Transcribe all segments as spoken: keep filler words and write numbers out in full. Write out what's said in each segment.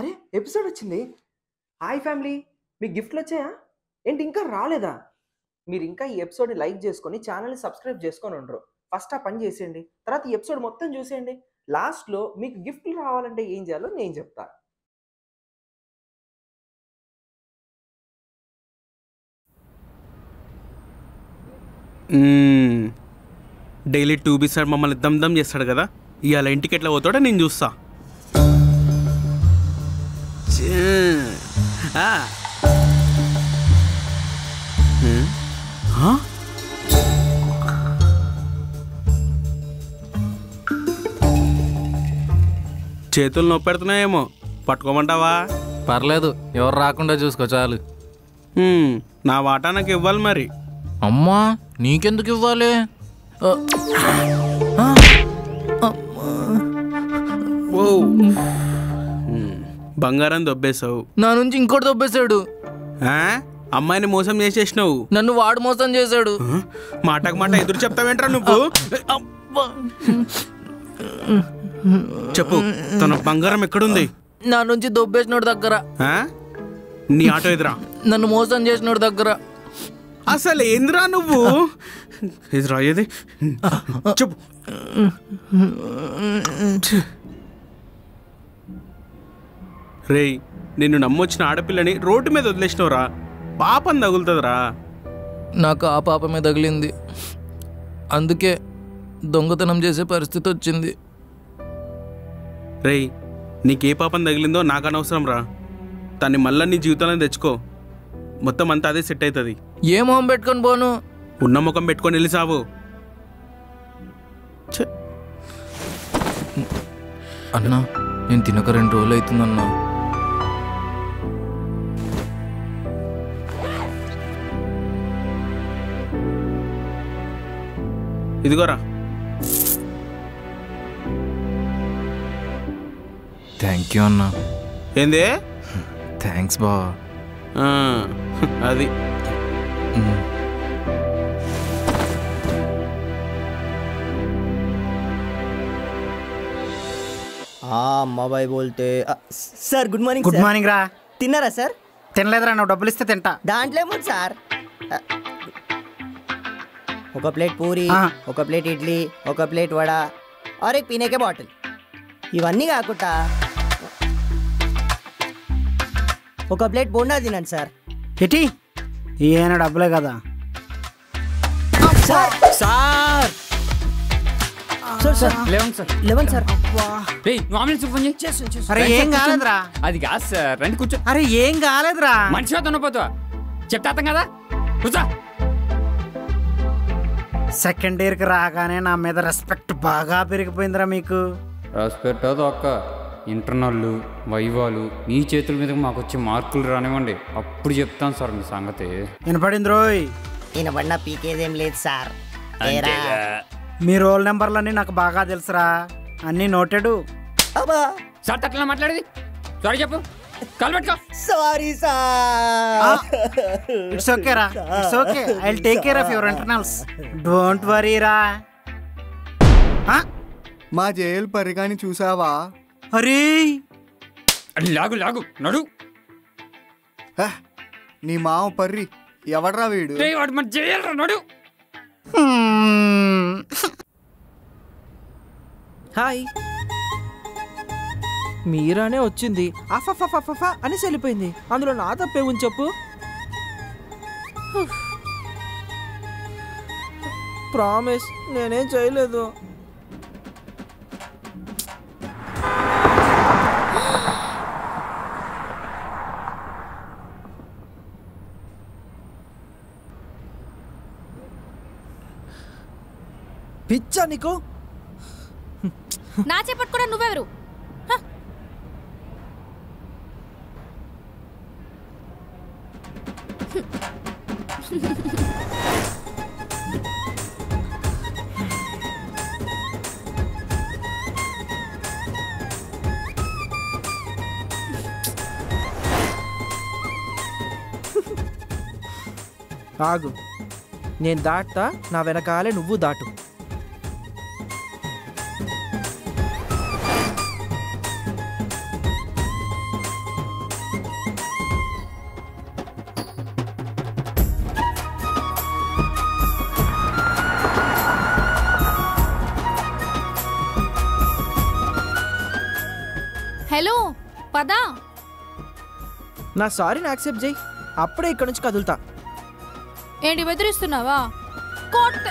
అరే ఎపిసోడ్ వచ్చింది. Hi family, మీకు గిఫ్ట్లు వచ్చాయా ఏంటి ఇంకా రాలేదా? మీరు ఇంకా ఈ ఎపిసోడ్ని లైక్ చేసుకొని ఛానల్ని సబ్స్క్రైబ్ చేసుకొని ఉండరు. ఫస్ట్ ఆ పని చేసేయండి, తర్వాత ఈ ఎపిసోడ్ మొత్తం చూసేయండి. లాస్ట్లో మీకు గిఫ్ట్లు రావాలంటే ఏం చేయాలో నేను చెప్తాను. డైలీ టూ బి సార్ మమ్మల్ని దమ్ దమ్ చేస్తాడు కదా, ఇవాళ ఇంటికి ఎట్లా పోతాడో నేను చూస్తా. చేతులు నొప్పి పెడుతున్నాయేమో, పట్టుకోమంటావా? పర్లేదు, ఎవరు రాకుండా చూసుకో చాలు. నా వాటా నాకు ఇవ్వాలి మరి. అమ్మా, నీకెందుకు ఇవ్వాలి? బంగారం దొబ్బేశావు, నా నుంచి ఇంకోటి దొబ్బేశాడు. అమ్మాయిని మోసం చేసేసినావు, నన్ను వాడు మోసం చేశాడు. మాటకు మాట ఎదురు చెప్తావేంట్రా నువ్వు? చెప్పు, తన బంగారం ఎక్కడుంది? నా నుంచి దొబ్బేసినోడు దగ్గర. నీ ఆటో ఎదురా? నన్ను మోసం చేసినోడు దగ్గర. అసలు ఏంద్రా నువ్వు రాయేది? చెప్పు. రే, నిన్ను నమ్మొచ్చిన ఆడపిల్లని రోడ్డు మీద వదిలేసినవరా, పాపం తగులుతుందిరా. నాకు ఆ పాపమే తగిలింది, అందుకే దొంగతనం చేసే పరిస్థితి వచ్చింది. రే, నీకే పాపం తగిలిందో నాకు అనవసరం రా. తన్ని మళ్ళీ నీ జీవితంలో తెచ్చుకో, మొత్తం అంతా అదే సెట్ అవుతుంది. ఏ మొహం పెట్టుకొని పోను? ఉన్న ముఖం పెట్టుకొని వెళ్ళి సావు. అన్నా, నేను తినక రెండు రోజులు అవుతుందన్నా. ఇదిగోరా. థ్యాంక్ యూ అన్నా. ఏంది? థ్యాంక్స్ బా. అది అమ్మాయి బోల్తే. Sir good morning. Good morning రా. తిన్నారా సార్? తినలేదురా, నువ్వు డబ్బులు ఇస్తే తింటా. దాంట్లో ఏమో సార్, ఒక ప్లేట్ పూరి, ఒక ప్లేట్ ఇడ్లీ, ఒక ప్లేట్ వడ, ఆర్ ఎక్ పీనేకే బాటిల్. ఇవన్నీ కాకుండా ఒక ప్లేట్ బోండా తినండి సార్. ఎటి ఏనా డబ్బులే కదా సార్. సార్ సార్ సార్ లేవండి సార్, లేవండి సార్. ఏయ్, నామినల్ ఫోన్ చేసి. అరే ఏం కాలేదురా. అది కాదు సార్, రండి కూర్చో. అరే ఏం కాలేదురా, మనిషిగా తినపోతావా? చెప్తాం కదా, కూర్చో. సెకండ్ ఇయర్కి రాగానే నా మీద రెస్పెక్ట్ బాగా పెరిగిపోయిందిరా మీకు. రెస్పెక్ట్ అదొక్క ఇంటర్నల్లు వైవాలు నీ చేతుల మీద మాకు వచ్చే మార్కులు రానివ్వండి, అప్పుడు చెప్తాను సార్ మీ సంగతి. వినపడింది రోయ్? వినపడినా పీకేదేం లేదు సార్. మీ రోల్ నెంబర్లన్నీ నాకు బాగా తెలుసురా, అన్నీ నోటెడు. సార్ తట్లా మాట్లాడేది, సారీ చెప్పు. Sorry sir. ఇట్స్ ఓకే రా, it's okay. I will take care of your internals, don't worry రా. మా జైలు పరిగాని చూసావా? అరే లాగు లాగు నడు. నీ మామ పర్రి ఎవడరా వీడు? నడు. హాయ్, మీరానే వచ్చింది అఫఫఫఫఫ అని చెల్లిపోయింది. అందులో నా తప్పే ఉంది చెప్పు. ప్రామిస్, నేనేం చేయలేదు. పిచ్చా నీకు, నా చేపట్టుకున్నా నువ్వెవరు? ఆగు, నేను దాటుతా, నా వెనకాలే నువ్వు దాటు. తప్పదా నా సారీ ని యాక్సెప్ట్ చేయి అప్పుడే ఇక్కడి నుంచి కదులుతా ఏంటి వెదరిస్తున్నావా కొట్టు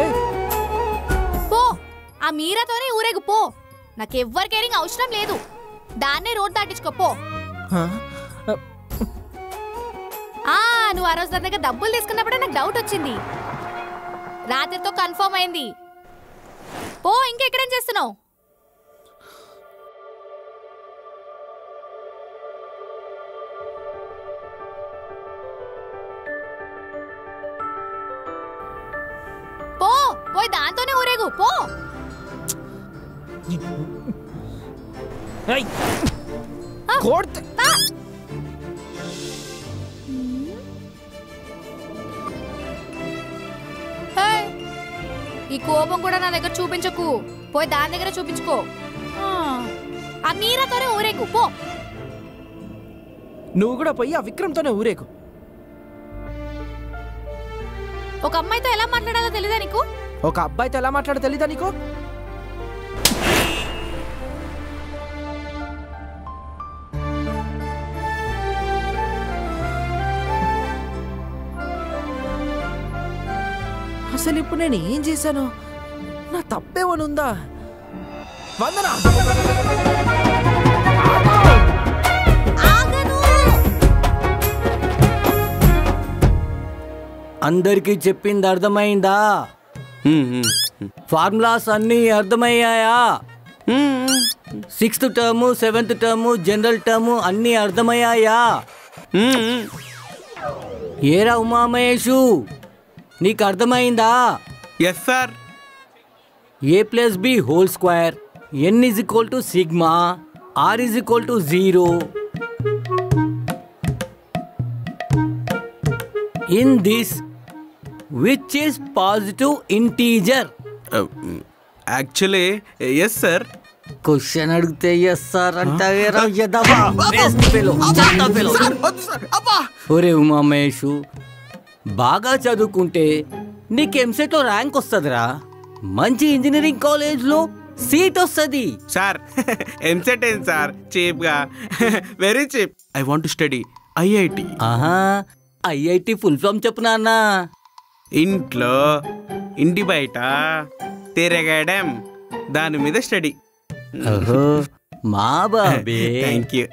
ఏ పో ఆ మీరాతోనే ఊరేగు పో నాకు ఎవ్వర్ కేరింగ్ అవసరం లేదు దాన్నే రోడ్ దాటించుకో పో హ ఆ నువ్వు ఆ రోజు నా దగ్గర డబ్బులు తీసుకున్నప్పుడే నాకు డౌట్ వచ్చింది రాత్రి తో కన్ఫర్మ్ అయింది పో ఇంకా ఇక్కడ ఏం చేస్తున్నావ్ పో పోయి దాంతోనే ఊరేగు పో ఏయ్ కొర్త ఈ కోపం కూడా నా దగ్గర చూపించకు పోయి దాని దగ్గర చూపించుకో ఆ మీరాతోనే ఊరేగు పో నువ్వు కూడా పోయి ఆ విక్రమ్తోనే ఊరేగు ఒక అమ్మాయితో ఎలా మాట్లాడాలో తెలియదా నీకు ఒక అబ్బాయితో ఎలా మాట్లాడాలో తెలియదా నీకు అసలు ఇప్పుడు నేను ఏం చేశాను నా తప్పేమనుందా వందనా అందరికీ చెప్పింది అర్థమైందా ఫార్ములాస్ అన్నీ అర్థమయ్యాయా sixth term seventh term general term అన్నీ అర్థమయ్యాయా ఏరా ఉమా మహేషు నీకు అర్థమైందా yes sir A plus B whole square N is equal to sigma R is equal to zero in this which is positive integer actually yes sir question అడిగితే yes sir అంటే ఉమా మహేష్ బాగా చదువుకుంటే నీకు ఎంసెట్లో ర్యాంక్ వస్తుందిరా మంచి ఇంజనీరింగ్ కాలేజ్లో seat వస్తుంది సార్ ఎంసెట్ ఏంటి సార్ చీప్గా very cheap I want to study IIT ఆహా ఐఐటి ఫుల్ ఫామ్ చెప్పు నాన్న ఇంట్లో ఇంటి బయట తిరగడం దాని మీద స్టడీ ఓహో మా బాబే థ్యాంక్ యూ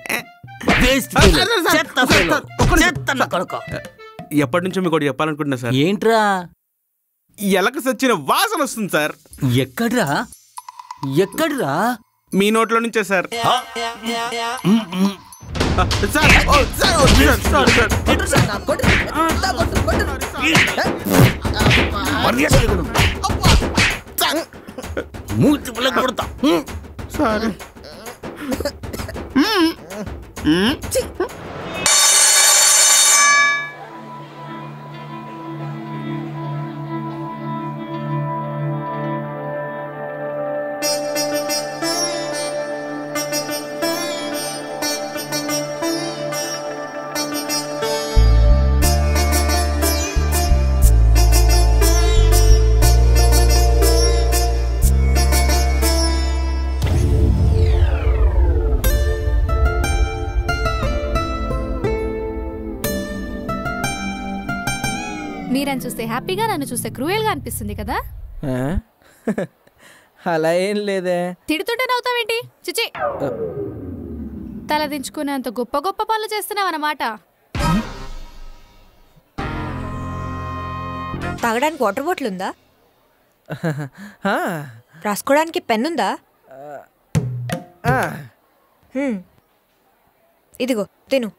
ఎప్పటి నుంచో మీకు ఒకటి చెప్పాలనుకుంటున్నా సార్ ఏంట్రా ఎలక సచ్చిన వాసన వస్తుంది సార్ ఎక్కడ్రా ఎక్కడ్రా మీ నోట్లో నుంచే సార్ మీరని చూస్తే హ్యాపీగా నన్ను చూస్తే క్రూయల్గా అనిపిస్తుంది కదా అలా ఏం లేదే తిడుతుంటే నవ్వుతావేంటి చిచి తలదించుకునేంత గొప్ప గొప్ప పనులు చేస్తున్నావు అన్నమాట తాగడానికి వాటర్ బాటిల్ ఉందా రాసుకోవడానికి పెన్ ఉందా ఇదిగో తిను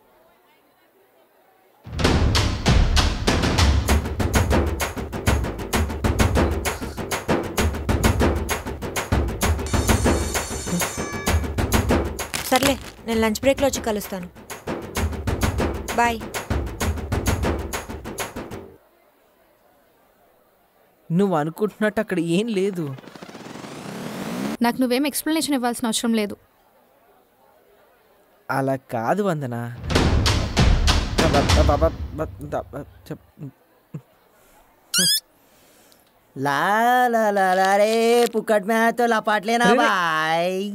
సర్లే నేను లంచ్ బ్రేక్లో వచ్చి కలుస్తాను బాయ్ నువ్వు అనుకుంటున్నట్టు అక్కడ ఏం లేదు నాకు నువ్వేం ఎక్స్ప్లెనేషన్ ఇవ్వాల్సిన అవసరం లేదు అలా కాదు వందనా ला ला ला ला रे पुकट में है तो लपाट लेना भाई।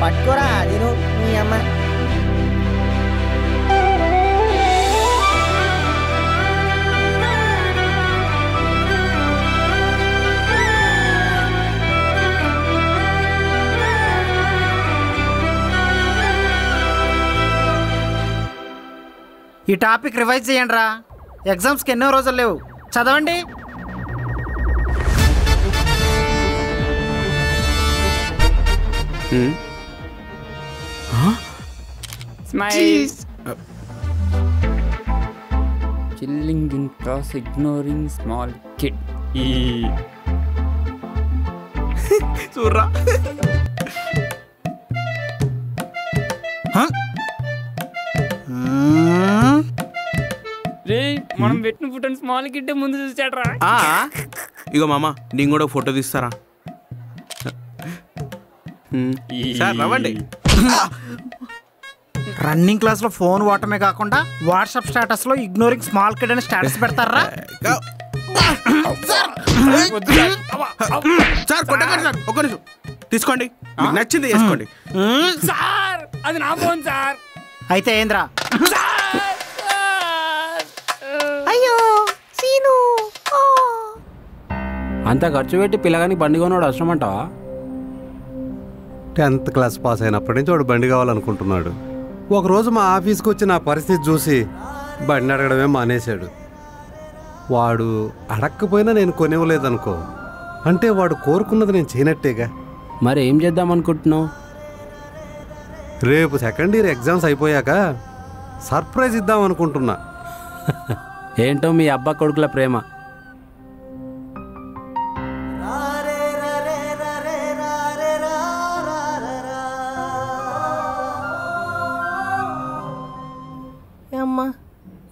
पटकोरा दिनो नियम ఈ టాపిక్ రివైజ్ చేయండిరా ఎగ్జామ్స్ కి ఎన్నో రోజులు లేవు చదవండి హ్మ్ హ smile chilling in class ignoring small kid ఈ చూడరా హ మనం పెట్టిన ఫోటోని స్మాల్ కిడ్ ముందు చూసాడరా ఆ ఇగో మామ నేను కూడా ఫోటో తీస్తారా సార్ రవండి రన్నింగ్ క్లాస్ లో ఫోన్ వాడటమే కాకుండా వాట్సాప్ స్టేటస్ లో ఇగ్నోరింగ్ స్మాల్ కిడ్ అనే స్టేటస్ పెడతారా సార్ సార్ కొట్టకండి సార్ ఒక్క నిమిషం తీసుకోండి మీకు నచ్చింది చేసుకోండి సార్ అది నా ఫోన్ సార్ అయితే ఏంద్రా అంత ఖర్చు పెట్టి పిల్లగాని బండి కొన్నాడు అవసరమంటావా? టెన్త్ క్లాస్ పాస్ అయినప్పటి నుంచి వాడు బండి కావాలనుకుంటున్నాడు. ఒకరోజు మా ఆఫీస్కి వచ్చి నా పరిస్థితి చూసి బండి అడగడమే మానేశాడు. వాడు అడగకపోయినా నేను కొనివ్వలేదనుకో, అంటే వాడు కోరుకున్నది నేను చేయనట్టేగా. మరి ఏం చేద్దాం అనుకుంటున్నావు? రేపు సెకండ్ ఇయర్ ఎగ్జామ్స్ అయిపోయాక సర్ప్రైజ్ ఇద్దాం అనుకుంటున్నా. ఏంటో మీ అబ్బా కొడుకుల ప్రేమ.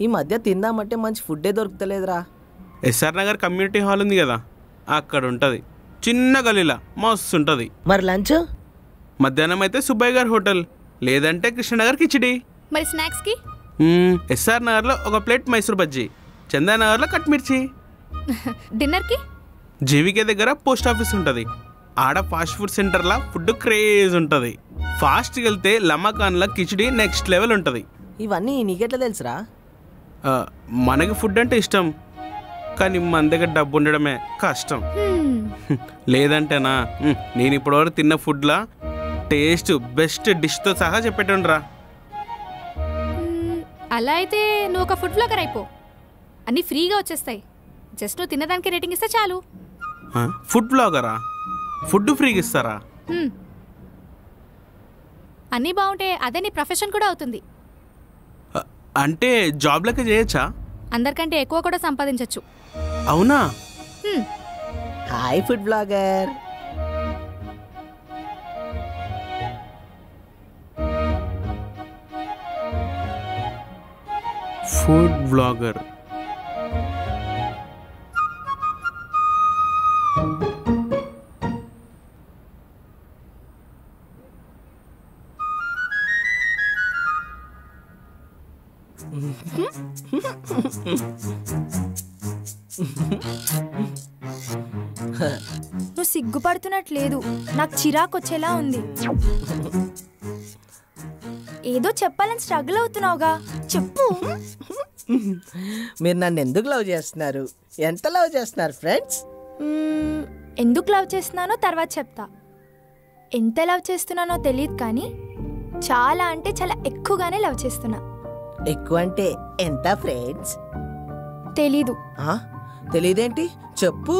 ఈ మధ్య తిందామంటే మంచి ఫుడ్డే దొరుకుతలేదురా. ఎస్ఆర్ నగర్ కమ్యూనిటీ హాల్ ఉంది కదా, అక్కడ ఉంటుంది చిన్న గలీలా, మస్తు ఉంటుంది. మరి లంచ్? మధ్యాహ్నం అయితే సుబ్బయ్య గారి హోటల్, లేదంటే కృష్ణనగర్ కిచిడి. మరి స్నాక్స్ కి ఎస్ఆర్ నగర్ లో ఒక ప్లేట్ మైసూర్ బజ్జీ, చందానగర్ లో కట్మిర్చి. డిన్నర్ కి జీవికే దగ్గర పోస్ట్ ఆఫీస్ ఉంటుంది, ఆడ ఫాస్ట్ ఫుడ్ సెంటర్లా ఫుడ్ క్రేజ్ ఉంటుంది. ఫాస్ట్కి వెళ్తే లమాకాన్ల కిచిడి నెక్స్ట్ లెవెల్ ఉంటుంది. ఇవన్నీ నీకెట్లా తెలుసురా? మనకి ఫుడ్ అంటే ఇష్టం, కానీ మన దగ్గర డబ్బు ఉండడమే కష్టం. లేదంటేనా నేను ఇప్పటివరకు తిన్న ఫుడ్లా టేస్ట్ బెస్ట్ డిష్తో సహా చెప్పేటండ్రా. అలా అయితే నువ్వు ఒక ఫుడ్ బ్లాగర్ అయిపో, అన్నీ ఫ్రీగా వచ్చేస్తాయి. జస్ట్ నువ్వు తినడానికి రేటింగ్ ఇస్తే చాలు. ఫుడ్ బ్లాగరా? ఫుడ్ ఫ్రీగా ఇస్తారా? అన్నీ బాగుంటే అదే నీ ప్రొఫెషన్ కూడా అవుతుంది. అంటే జాబ్ లెక్క చేయొచ్చా? అందరికంటే ఎక్కువ కూడా సంపాదించవచ్చు. అవునా? Hi food blogger. Food blogger నువ్వు సిగ్గుపడుతున్నట్లేదు, నాకు చిరాకు వచ్చేలా ఉంది. ఏదో చెప్పాలని స్ట్రగుల్ అవుతున్నావుగా, చెప్పు. మీరు నన్ను ఎందుకు లవ్ చేస్తున్నారు, ఎంత లవ్ చేస్తున్నారు ఫ్రెండ్స్? ఎందుకు లవ్ చేస్తున్నానో తర్వాత చెప్తా. ఎంత లవ్ చేస్తున్నానో తెలియదు కానీ చాలా, అంటే చాలా ఎక్కువగానే లవ్ చేస్తున్నా. ఎక్కువ అంటే ఎంత ఫ్రెండ్స్? తెలీదు. తెలీదేంటి, చెప్పు.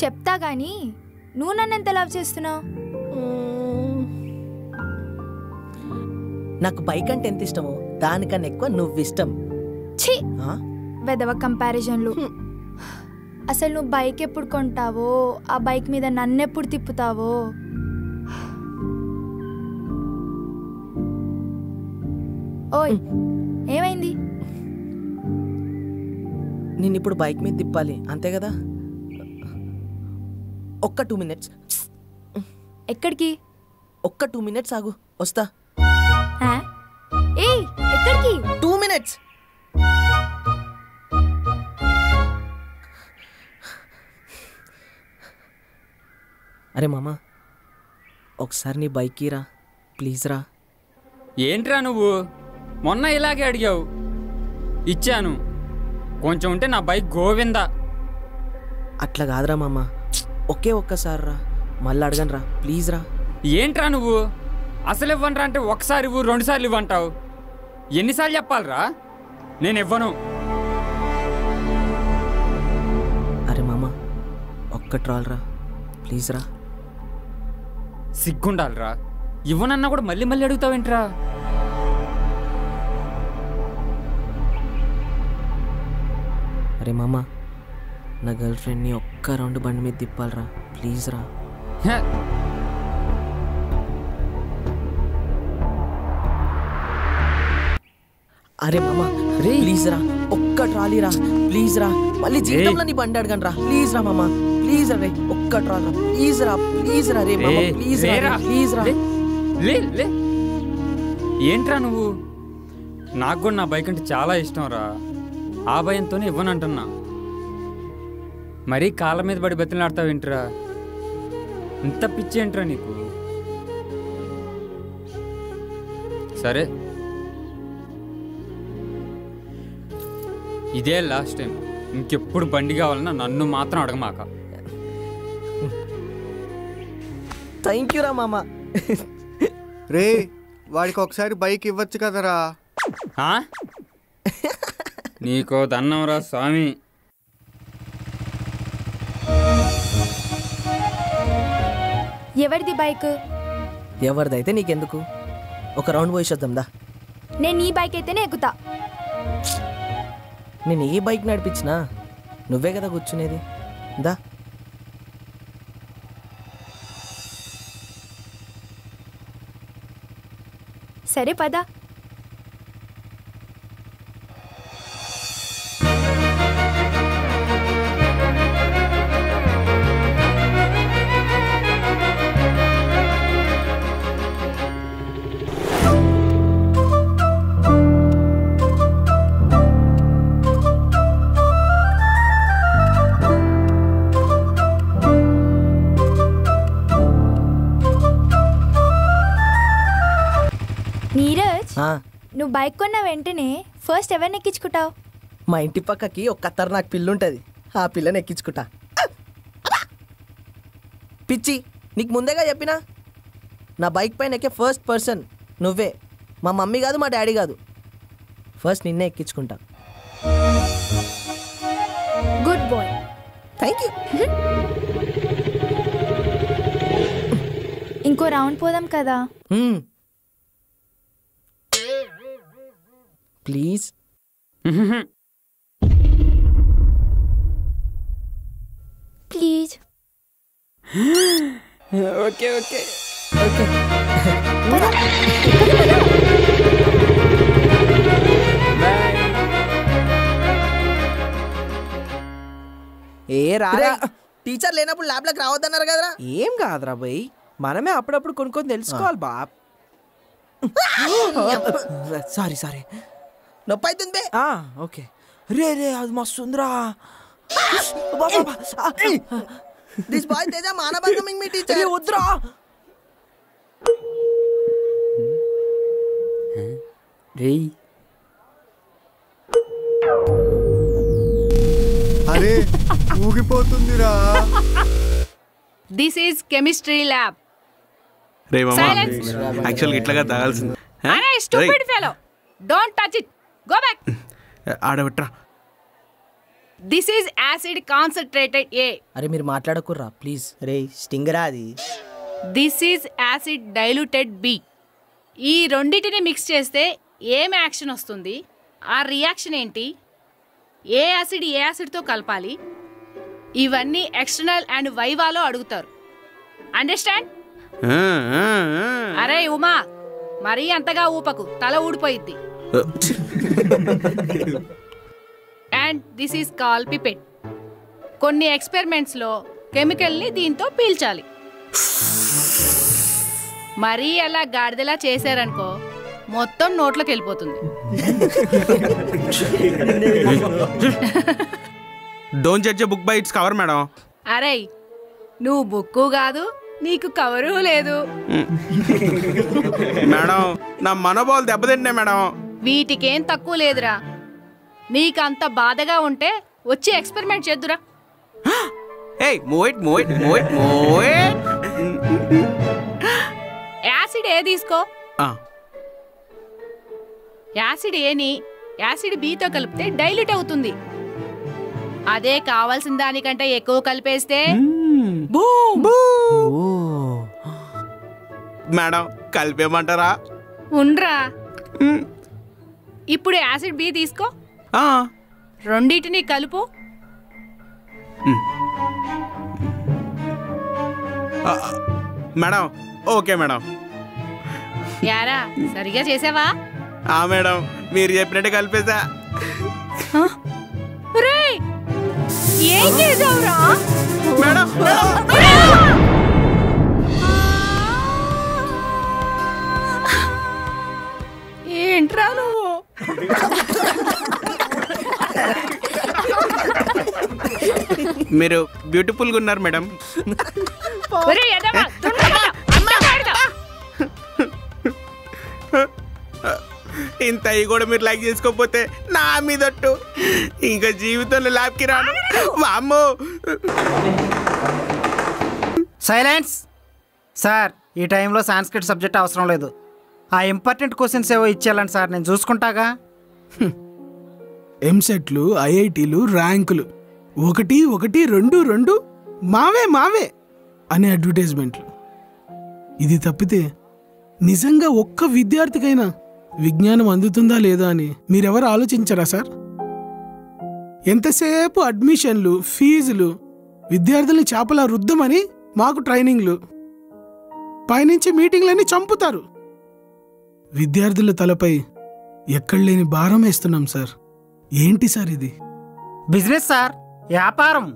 చెప్తా గానీ నువ్వు నన్ను ఎంత లవ్ చేస్తున్నావు? నాకు బైక్ అంటే ఎంత ఇష్టమో దానికన్నా ఎక్కువ నువ్వు ఇష్టం. ఛీ, వెదవ కంపారిజన్లు. అసలు నువ్వు బైక్ ఎప్పుడు కొంటావో, ఆ బైక్ మీద నన్ను ఎప్పుడు తిప్పుతావో. ఓయ్ ఏమైంది? నేను ఇప్పుడు బైక్ మీద తిప్పాలి అంతే కదా? ఒక్క టూ మినిట్స్. ఎక్కడికి? ఒక్క టూ మినిట్స్ ఆగు, వస్తా. ఏ ఎక్కడికి? Two minutes. అరే మామా ఒకసారి నీ బైక్ ఇరా ప్లీజ్ రా. ఏంట్రా నువ్వు మొన్న ఇలాగే అడిగావు ఇచ్చాను కొంచెం ఉంటే నా బైక్ గోవిందా. అట్లా కాదురా మామా ఒకే ఒక్కసారి రా మళ్ళీ అడగను రా ప్లీజ్ రా. ఏంట్రా నువ్వు అసలు ఇవ్వనరా అంటే ఒకసారి ఇవ్వు రెండు సార్లు ఇవ్వంటావు ఎన్నిసార్లు చెప్పాలరా నేను ఇవ్వను. అరే మామా ఒక్క ట్రాల్ రా ప్లీజ్ రా. సిగ్గుండాలరా ఇవ్వనన్నా కూడా మళ్ళీ మళ్ళీ అడుగుతావేంట్రా. అరే మామా నా గర్ల్ ఫ్రెండ్ని ఒక్క రౌండ్ బండి మీద తిప్పాలరా ప్లీజ్ రా. అరే మామా ప్లీజ్ రా ఒక్క ట్రాలీ రా ప్లీజ్ రా మళ్ళీ జీవితంలో నీ బండి అడగను రా ప్లీజ్ రా మామా ప్లీజ్ అరే ఒక్క ట్రాలీ ప్లీజ్ రా ప్లీజ్ రా రే మామా ప్లీజ్ రా ప్లీజ్ రా. లే లే ఏంట్రా నువ్వు నాకు కూడా నా బైక్ అంటే చాలా ఇష్టం రా ఆ భయంతోనే ఇవ్వనంటున్నా మరీ కాళ్ళ మీద పడి బతిలాడతావేంట్రా ఇంత పిచ్చి ఏంట్రా నీకు. సరే ఇదే లాస్ట్ టైం ఇంకెప్పుడు బండి కావాలన్నా నన్ను మాత్రం అడగమాక. థ్యాంక్ యూ రా మామా. రే వాడికి ఒకసారి బైక్ ఇవ్వచ్చు కదరా. నీకో దన్నంరా స్వామి. ఎవరిది బైక్ ఎవరిదైతే నీకెందుకు ఒక రౌండ్ పోయిద్దాందా. నేను ఈ బైక్ అయితేనే ఎక్కుతా. నేను ఈ బైక్ నడిపించినా నువ్వే కదా కూర్చునేది దా. సరే పదా. నువ్వు బైక్ కొన్న వెంటనే ఫస్ట్ ఎవరిని ఎక్కించుకుంటావు. మా ఇంటి పక్కకి ఒక కత్తర్ నాకు పిల్లు ఉంటుంది ఆ పిల్లని ఎక్కించుకుంటా. పిచ్చి నీకు ముందేగా చెప్పినా నా బైక్ పైన ఎక్కే ఫస్ట్ పర్సన్ నువ్వే మా మమ్మీ కాదు మా డాడీ కాదు ఫస్ట్ నిన్నే ఎక్కించుకుంటా. Good boy thank you. ఇంకో రౌండ్ పోదాం కదా. Please please okay okay okay. ఏ రారా టీచర్ లేనప్పుడు ల్యాబ్లోకి రావద్దన్నారు కదరా. ఏం కాదురా భయ్ మనమే అప్పుడప్పుడు కొనుక్కొని తెలుసుకోవాలి బాబ్. సారీ సారీ నొప్పి అవుతుంది. ఓకే రే రే అది మస్తు ఉందిరా. వద్దురా రే. అరే ఊగిపోతుందిరా. This is chemistry lab. రే మామ యాక్చువల్ ఇట్లాగా తాగాల్సింది. అరే stupid fellow don't touch it. Go back. ఆడవట్రా. This is acid concentrated A. అరే మీరు మాట్లాడకుర్రా ప్లీజ్. రే స్టింగరా అది. This is acid diluted B. ఈ రెండిటిని మిక్స్ చేస్తే ఏం యాక్షన్ వస్తుంది ఆ రియాక్షన్ ఏంటి ఏ యాసిడ్ ఏ యాసిడ్తో కలపాలి ఇవన్నీ ఎక్స్టర్నల్ అండ్ వైవాలో అడుగుతారు అండర్స్టాండ్. అరే ఉమా మరీ అంతగా ఊపకు తల ఊడిపోయిద్ది. And this is called pipette. కొన్ని ఎక్స్పెరిమెంట్స్ లో కెమికల్ ని దీంతో పీల్చాలి. మరీ అలా గాడిదలా చేశారనుకో మొత్తం నోట్లోకి వెళ్ళిపోతుంది. Don't judge a book by its cover, madam. అరే నువ్వు బుక్కు కాదు नीक कवरू लेदु मैडम ना मनोबल दब्बतिंदे मैडम वीटिकें तक्कुव लेदुरा नीक अंत बाधगा उंटे वच्ची एक्सपेरिमेंट चेद्दुरा ए मोइट मोइट मोइट मोइट యాసిడ్ ఏ తీసుకో ఆ యాసిడ్ ఏ ని యాసిడ్ బి తో కలిపితే డైల్యూట్ అవుతుంది అదే కావాల్సిన దానికంటే ఎక్కువ కలిపేస్తే బూమ్ బూమ్ మేడం కలిపేమంటారా ఉండ్రా ఇప్పుడు యాసిడ్ బి తీసుకో ఆ రెండిటిని కలుపు मैडम ओके मैडम यारा सरिगा చేసావా ఆ మేడం మీరు చెప్పినట్టు కలిపేసా ఒరే ఏం చేసావురా మేడం ఏంట్రా నువ్వు మీరు బ్యూటిఫుల్ గా ఉన్నారు మేడం ఒరే ఎదవా ఇంత అయి కూడా మీరు లైక్ చేసుకోకపోతే నా మీదట్టు ఇంకా జీవితంలో లాభకి రాను వామ్మో సైలెన్స్ సార్ ఈ టైం లో సంస్కృత సబ్జెక్ట్ అవసరం లేదు ఆ ఇంపార్టెంట్ క్వశ్చన్స్ ఏవో ఇచ్చేయాలండి సార్ నేను చూసుకుంటాగా ఎంసెట్లు ఐఐటిలు ర్యాంకులు ఒకటి ఒకటి రెండు రెండు మావే మావే అనే అడ్వర్టైజ్మెంట్లు ఇది తప్పితే నిజంగా ఒక్క విద్యార్థికైనా విజ్ఞానం అందుతుందా లేదా అని మీరెవరు ఆలోచించరా సార్ ఎంతసేపు అడ్మిషన్లు ఫీజులు విద్యార్థుల్ని చాపలా రుద్దమని మాకు ట్రైనింగ్లు పైనుంచి మీటింగ్లన్నీ చంపుతారు విద్యార్థుల తలపై ఎక్కడలేని భారం వేస్తున్నాం సార్ ఏంటి సార్ ఇది బిజినెస్ సార్ వ్యాపారం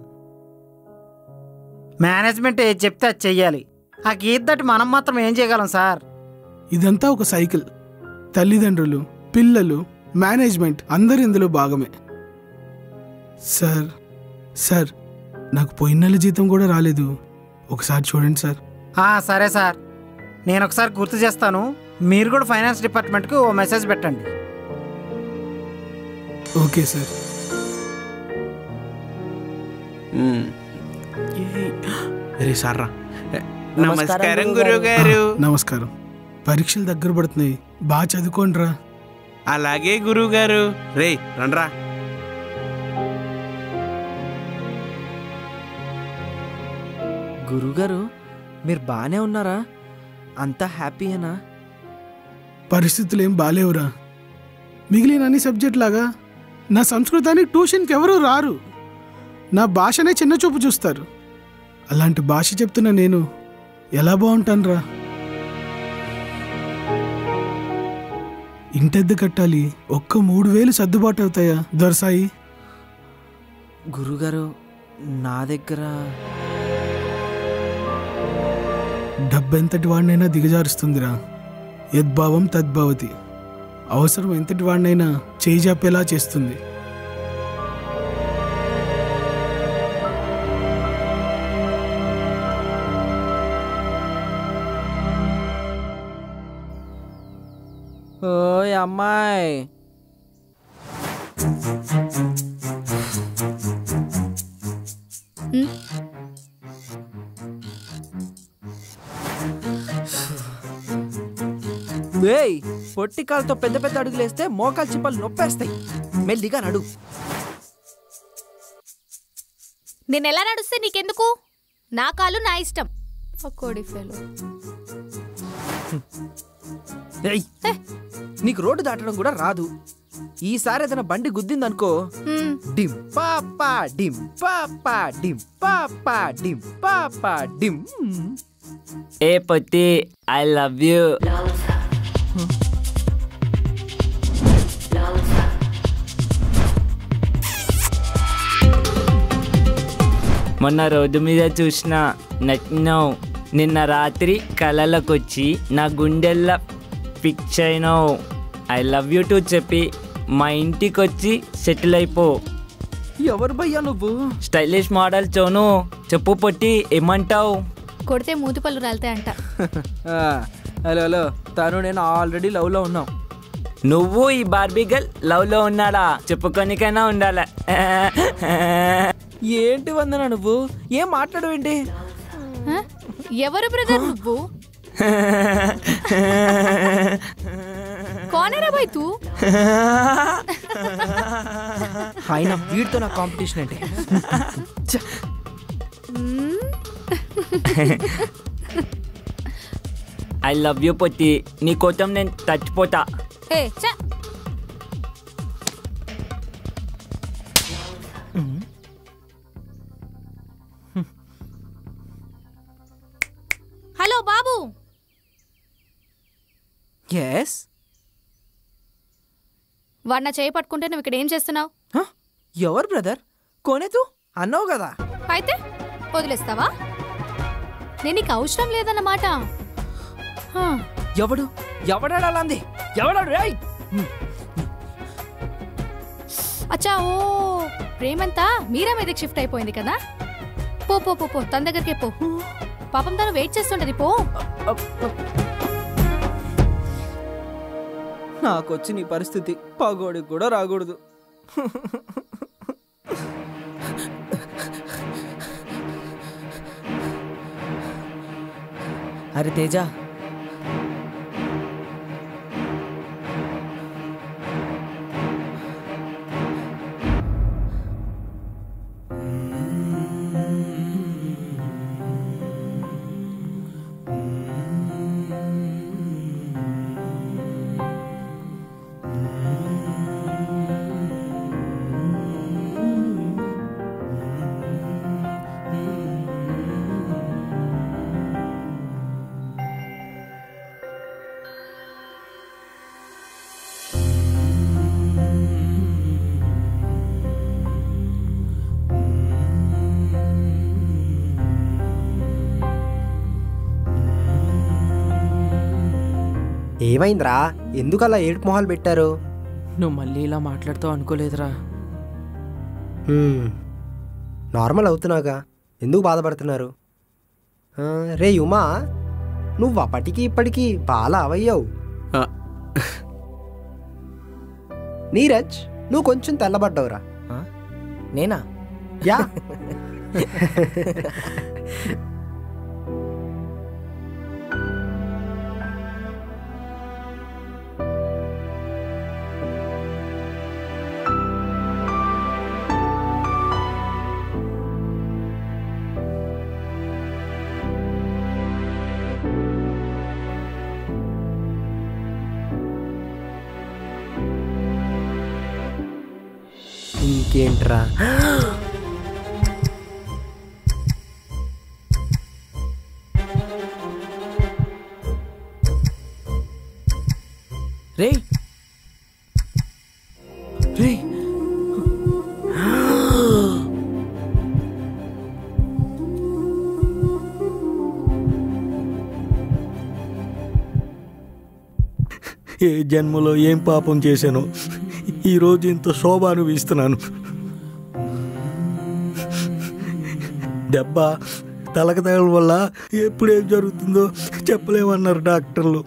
మేనేజ్మెంట్ ఏ చెప్తే అది చెయ్యాలి ఆ గీద్దటి మనం మాత్రం ఏం చేయగలం సార్ ఇదంతా ఒక సైకిల్ తల్లిదండ్రులు పిల్లలు మేనేజ్మెంట్ అందరూ ఇందులో భాగమే సార్ సార్ నాకు పోయిన నెల జీతం కూడా రాలేదు ఒకసారి చూడండి సార్ ఆ సరే సార్ నేను ఒకసారి గుర్తు చేస్తాను మీరు కూడా ఫైనాన్స్ డిపార్ట్మెంట్‌కి ఓ మెసేజ్ పెట్టండి ఓకే సార్ హ్మ్ అరే సార్ నమస్కారం గురుగారు నమస్కారం పరీక్షలు దగ్గర పడుతున్నాయి బా చదువుకోండిరా అలాగే గురుగారు రేయ్ రండ్రా గురుగారు మీరు బానే ఉన్నారా అంత హ్యాపీయేనా పరిస్థితులు ఏం బాలేవురా మిగిలిన అన్ని సబ్జెక్ట్ లాగా నా సంస్కృతానికి ట్యూషన్కి ఎవరు రారు నా భాషనే చిన్న చూపు చూస్తారు అలాంటి భాష చెప్తున్నా నేను ఎలా బాగుంటానురా ఇంటెద్దు కట్టాలి ఒక్క మూడు వేలు సర్దుబాటు అవుతాయా దొరసాయి గురుగారు నా దగ్గర డబ్బెంతటి వాడినైనా దిగజారుస్తుందిరా యద్భావం తద్భావతి అవసరం ఎంతటి వాడినైనా చేయి జాపేలా చేస్తుంది ఓయ్ అమ్మాయి ఏయ్ పొట్టికాలతో పెద్ద పెద్ద అడుగులేస్తే మోకాలు చిప్పలు నొప్పేస్తాయి మెల్లిగా నడు నేను ఎలా నడుస్తే నీకెందుకు నా కాలు నా ఇష్టం నీకు రోడ్డు దాటడం కూడా రాదు ఈసారి ఏదైనా బండి గుద్దిందనుకో డిమ్ పాపా డిమ్ పాపా డిమ్ పాపా డిమ్ పాపా డిమ్ ఏ పొట్టి ఐ లవ్ యూ మొన్న రోడ్డు మీద చూసిన నచ్చినావు నిన్న రాత్రి కలలకొచ్చి నా గుండెల్లో ఫిక్స్ అయినావు ఐ లవ్ యూ టు చెప్పి మా ఇంటికి వచ్చి సెటిల్ అయిపో ఎవరు భయ్యా నువ్వు స్టైలిష్ మోడల్ చోను చెప్పు పొట్టి ఏమంటావు కొడితే మూతిపళ్ళు రాల్తాయంట. హలో హలో తను నేను ఆల్రెడీ లవ్ లో ఉన్నాం. నువ్వు ఈ బార్బీ గర్ల్ లవ్ లో ఉన్నాడా చెప్పుకోనికైనా ఉండాలి. ఏంటి వందనా నువ్వు ఏం మాట్లాడవేంటి? ఎవరు బ్రదర్ నువ్వు? कौन है रे भाई तू? हाय ना वीर तो ना कंपटीशन है. I love you पोती नी कोटम ने टच पोता. हे चा हेलो बाबू. यस వాడు నా చేయి పట్టుకుంటే నువ్వు ఇక్కడ ఏం చేస్తున్నావు? ఎవరు బ్రదర్? కోనే తూ అన్నావు కదా. అయితే వదిలేస్తావా? నేను నీకు అవసరం లేదన్నమాట. ఎవడు ఎవడాడాలంది ఎవడాడు రేయ్? అచ్చా ఓ ప్రేమంతా మీరా మీదకి షిఫ్ట్ అయిపోయింది కదా. పో పో పో తన దగ్గరికే పో. పాపం తను వెయిట్ చేస్తుంటది పో. నాకొచ్చి నీ పరిస్థితి పగోడికి కూడా రాకూడదు. అరే తేజ ఏమైందిరా ఎందుకు అలా ఏడుపు మొహాలు పెట్టారు? నువ్వు మళ్ళీ ఇలా మాట్లాడుతావు అనుకోలేదురా. నార్మల్ అవుతున్నాగా ఎందుకు బాధపడుతున్నారు? రే ఉమా నువ్వు అప్పటికి ఇప్పటికీ బాగా అవయ్యావు. నీరజ్ నువ్వు కొంచెం తెల్లబడ్డావురా. నేనా? యా ఏంట్రా రే రే ఏ జన్మలో ఏం పాపం చేశాను ఈరోజు ఇంత శోభ అనుభవిస్తున్నాను. దెబ్బ తలక తగల వల్ల ఎప్పుడేం జరుగుతుందో చెప్పలేమన్నారు డాక్టర్లు.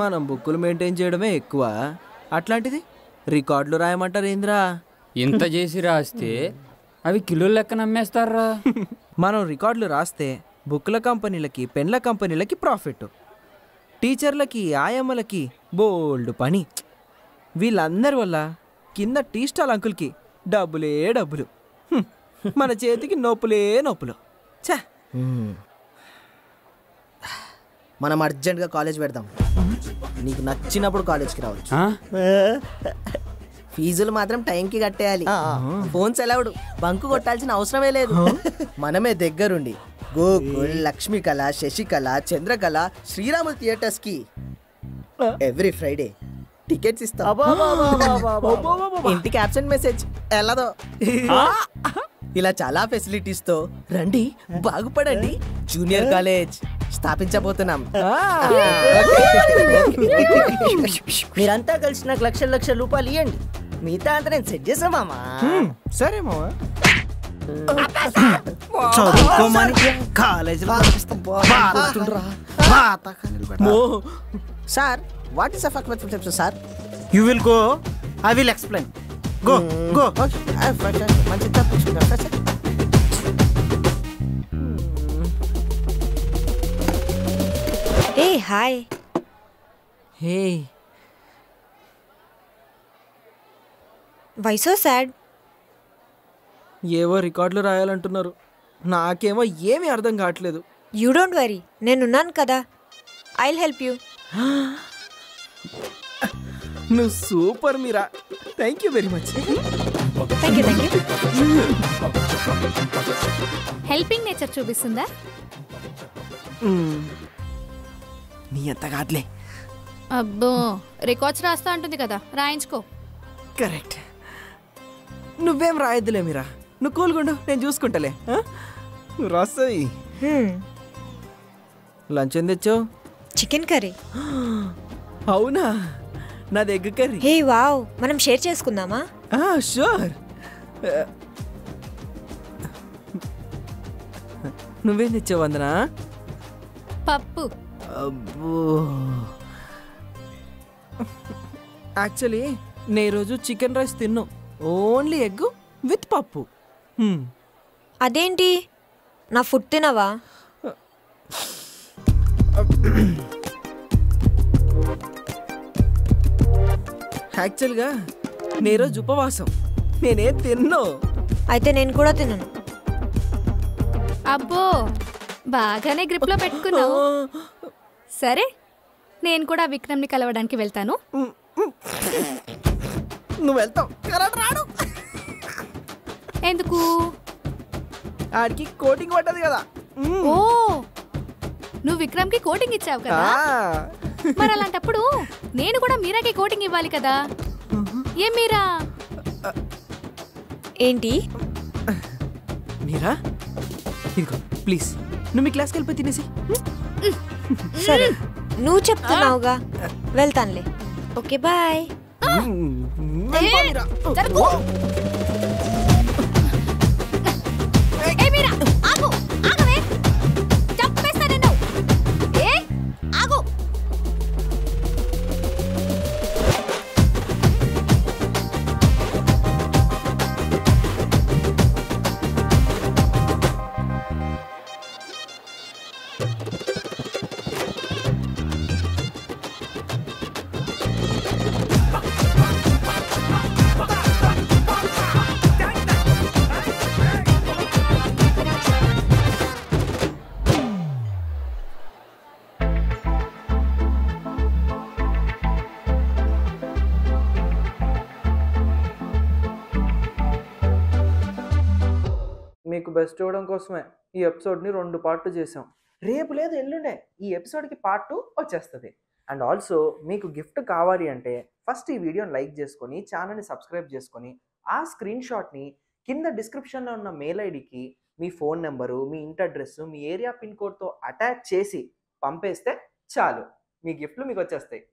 మనం బుక్కులు మెయింటైన్ చేయడమే ఎక్కువ, అట్లాంటిది రికార్డులు రాయమంటారు ఏంద్రా? ఇంత చేసి రాస్తే అవి కిలోల లెక్కన అమ్మేస్తారా? మనం రికార్డులు రాస్తే బుక్కుల కంపెనీలకి పెన్ల కంపెనీలకి ప్రాఫిట్, టీచర్లకి ఆయమ్మలకి బోల్డ్ పని. వీళ్ళందరి వల్ల కింద టీ స్టాల్ అంకుల్కి డబ్బులే డబ్బులు, మన చేతికి నొప్పులే నొప్పులు. చా మనం అర్జెంట్గా కాలేజ్ పెడదాం, నీకు నచ్చినప్పుడు కాలేజ్కి రావచ్చు. ఫీజులు మాత్రం టైంకి కట్టేయాలి, ఫోన్స్ అలౌడ్, బంకు కొట్టాల్సిన అవసరమే లేదు. మనమే దగ్గరుండి గోకుల్, లక్ష్మీకళ, శశికళ, చంద్రకళ, శ్రీరాములు థియేటర్స్కి ఎవ్రీ ఫ్రైడే టికెట్స్ ఇస్తా. అబ్బా ఇంటికి అబ్సెంట్ మెసేజ్ ఎలాదో. ఇలా చాలా ఫెసిలిటీస్ తో రండి, బాగుపడండి. Junior college స్థాపించబోతున్నాం. మీరంతా కలిసి నాకు లక్షల లక్షల రూపాయలు ఇవ్వండి, మిగతా అంతా నేను సెట్ చేసా మామా. సరే మామా. Sir, what is a fuck with friendship, sir? You will go. I will explain. Go, mm. go. Okay. I have got one thing to ask you, sir. Hey, hi. Hey. Why so sad? ఏవో రికార్డులు రాయాలంటున్నారు, నాకేమో ఏమీ అర్థం కావట్లేదు. You don't worry, నేనున్నాను కదా, I will help you. నువ్వు super Meera, thank you very much. Thank you thank you. Helping nature చూపిస్తుందా? నీ అంత కాదులే. అబ్బో రికార్డ్స్ రాస్తా అంటుంది కదా, రాయించుకో. కరెక్ట్, నువ్వేం రాయద్దులే మీరా, నువ్వు కూల్గుండు, నేను చూసుకుంటాలే. నువ్వు రాస్తాయి. లంచ్ ఏం తెచ్చావు? Chicken curry. అవునా, నా దగ్గర కర్రీ. హే వావ్, మనం షేర్ చేసుకుందామా? షూర్. నువ్వేం తెచ్చావు వందనా? పప్పు. అబ్బో యాక్చువల్లీ నే ఈరోజు చికెన్ రైస్ తిన్నా, ఓన్లీ ఎగ్ విత్ పప్పు. అదేంటి, నా ఫుడ్ తినవా? యాక్చువల్గా నేను రోజు ఉపవాసం, నేనే తిన్నా. అయితే నేను కూడా తిన్నాను. అబ్బో బాగానే గ్రిప్లో పెట్టుకున్నావు. సరే, నేను కూడా విక్రమ్ని కలవడానికి వెళ్తాను. నువ్వు వెళ్తావు, రాడు. ఎందుకు? ఆడికి కోటింగ్ పడ్డది కదా. ఓ, నువ్వు విక్రమ్ కి కోటింగ్ ఇచ్చావు కదా, మరి అలాంటప్పుడు నేను కూడా మీరాకి కోటింగ్ ఇవ్వాలి కదా. ఏ మీరా? ఏంటి మీరా, ఇదిగో ప్లీజ్, నువ్వు మీ క్లాస్కి వెళ్ళిపోయి తినేసి. సరే నువ్వు చెప్తున్నావుగా, వెళ్తానులే. Okay bye. మీకు బెస్ట్ ఇవ్వడం కోసమే ఈ ఎపిసోడ్ని రెండు పార్ట్లు చేసాం. రేపు లేదు ఎల్లుండే ఈ ఎపిసోడ్కి పార్ట్ టూ వచ్చేస్తుంది. అండ్ ఆల్సో మీకు గిఫ్ట్ కావాలి అంటే ఫస్ట్ ఈ వీడియోని లైక్ చేసుకొని ఛానల్ని సబ్స్క్రైబ్ చేసుకొని ఆ స్క్రీన్ షాట్ని కింద డిస్క్రిప్షన్లో ఉన్న మెయిల్ ఐడికి మీ ఫోన్ నెంబరు, మీ ఇంటి అడ్రస్సు, మీ ఏరియా పిన్ కోడ్తో అటాచ్ చేసి పంపేస్తే చాలు, మీ గిఫ్ట్లు మీకు వచ్చేస్తాయి.